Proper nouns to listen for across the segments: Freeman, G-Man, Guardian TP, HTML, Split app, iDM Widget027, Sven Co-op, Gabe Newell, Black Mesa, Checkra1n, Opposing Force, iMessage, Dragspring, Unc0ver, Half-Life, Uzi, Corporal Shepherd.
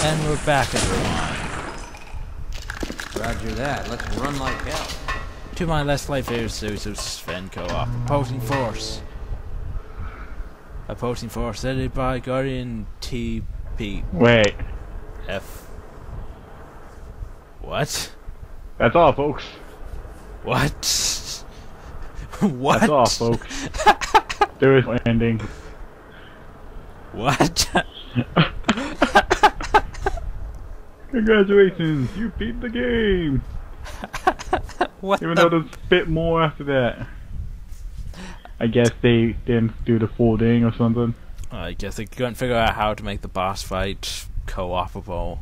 And we're back at the line. Roger that. Let's run like hell. To my last life here, series of Sven Co-op. Opposing Force. Opposing Force, edited by Guardian TP. Wait. F. What? That's all, folks. What? What? That's all, folks. There is no ending. What? Congratulations, you beat the game. What? Even though there's a bit more after that. I guess they didn't do the full thing or something. I guess they couldn't figure out how to make the boss fight co-opable.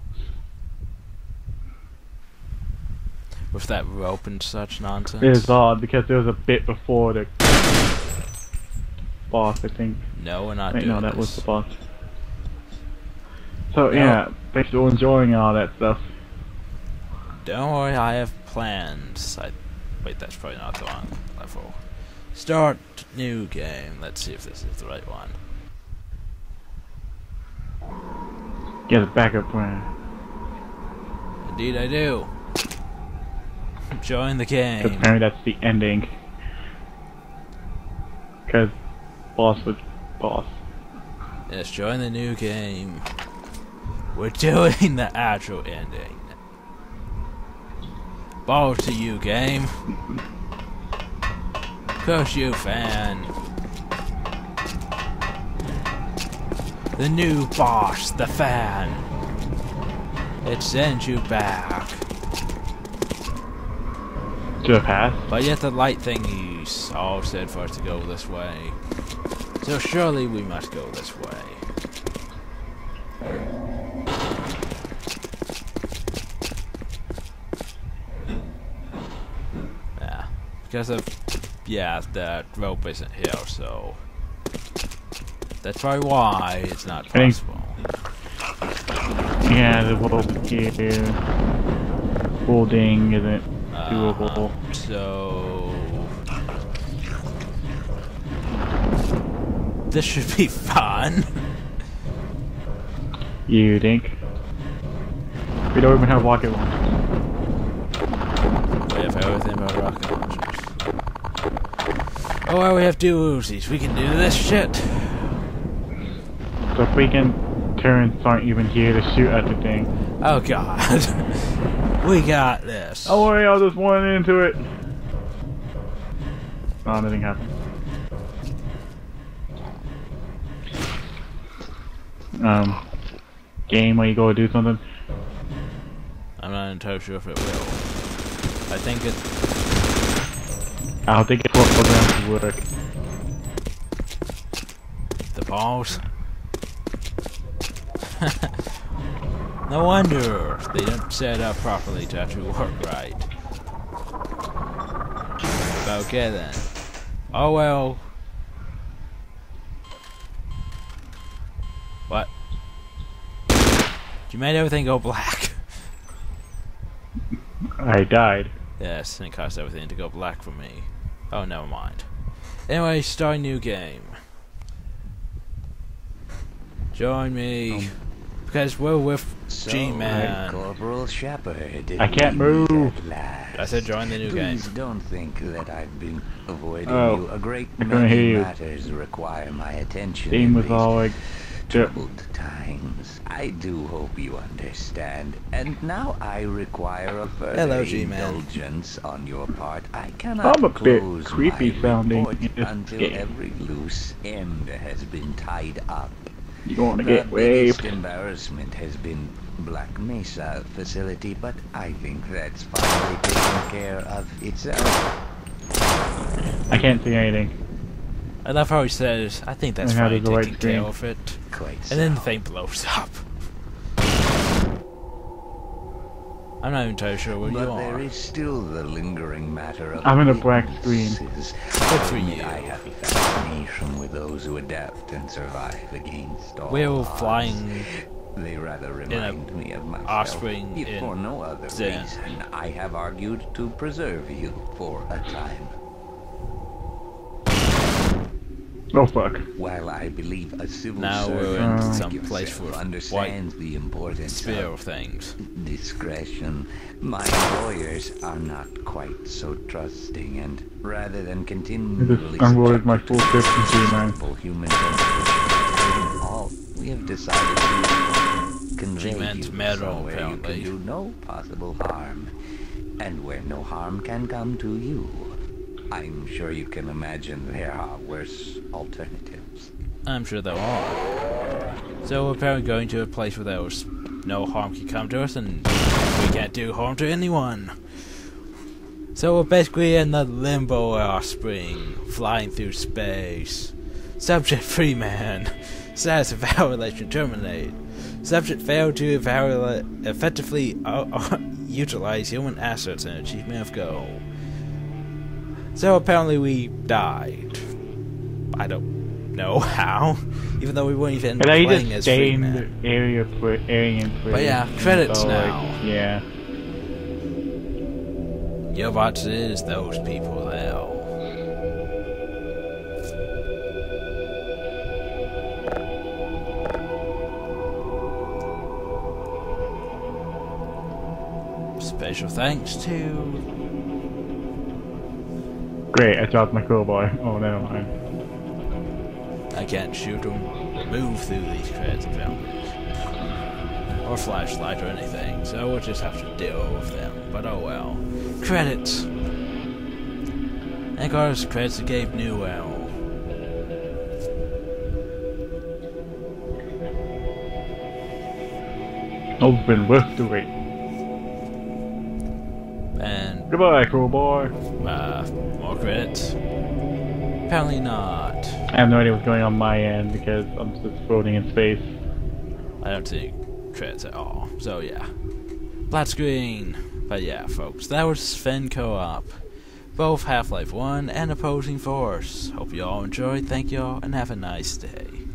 With that rope and such nonsense. It is odd because there was a bit before the boss, I think. No, we're not doing this. No, that was the boss. So, yeah, thanks for enjoying all that stuff. Don't worry, I have plans. Wait, that's probably not the wrong level. Start new game. Let's see if this is the right one. Get a backup plan. Indeed I do. Join the game. Because apparently that's the ending. Because boss was boss. Yes, join the new game. We're doing the actual ending. Ball to you, game. Curse you, fan. The new boss, the fan. It sends you back. To a path? But yet the light thing you all said for us to go this way. So surely we must go this way. Because of, yeah, that rope isn't here, so that's probably why it's not possible. Yeah, the rope here, holding isn't doable. So this should be fun. You think? We don't even have rocket launchers. We have everything but rocket launchers. Oh, well, we have 2 Uzis. We can do this shit. So freaking turrets aren't even here to shoot at the thing. Oh god. We got this. Don't worry, I'll just run into it. Oh, nothing happened. Game where you go do something? I'm not entirely sure if it will. I think it... I don't think it's what program would work. The balls? No wonder they don't set up properly to actually work right. Okay then. Oh well. What? You made everything go black. I died. Yes, and it caused everything to go black for me. Oh, never mind. Anyway, start a new game. Join me, because we're with G-Man. Corporal Shepherd. I can't move. I said join the new game. Please don't think that I've been avoiding you. A great many matters require my attention. Same with all like troubled times. I do hope you understand. And now I require a further indulgence on your part. I cannot close my report until every loose end has been tied up. You want to get waved. The biggest embarrassment has been Black Mesa facility, but I think that's finally taken care of itself. I can't see anything. I love how he says, I think that's finally taken care of it. And then the thing blows up. I'm not even totally sure what you are. There is still the lingering matter of I'm in a black screen. Good for you. I have fascination with those who adapt and survive against all we're all flying. They rather remind me of myself. Offspring if for no other reason, I have argued to preserve you for a time. Oh fuck. While I believe a civil servant in some place for understands the importance sphere of things. Discretion. My lawyers are not quite so trusting, and rather than continually unloaded my full tips and human all we have decided to convey you somewhere you can do no possible harm, and where no harm can come to you. I'm sure you can imagine there are worse alternatives. I'm sure there are. So we're apparently going to a place where there's no harm can come to us and we can't do harm to anyone. So we're basically in the limbo offspring, flying through space. Subject Freeman. Status of evaluation terminate. Subject failed to effectively utilize human assets in achievement of goal. So apparently we died. I don't know how, even though we weren't even playing as Freeman. But yeah, credits now. Like, yeah. Your watch is those people there. Special thanks to. Great, I dropped my crowbar. Oh, never mind. I can't shoot or move through these credits or flashlight or anything, so we'll just have to deal with them. But oh well. Credits! And got us credits to Gabe Newell. Open worth the wait. And. Goodbye, crowbar! More credits? Apparently not. I have no idea what's going on my end because I'm just floating in space. I don't see credits at all, so yeah. Black screen! But yeah, folks, that was Sven Co-op. Both Half-Life 1 and Opposing Force. Hope you all enjoyed, thank y'all, and have a nice day.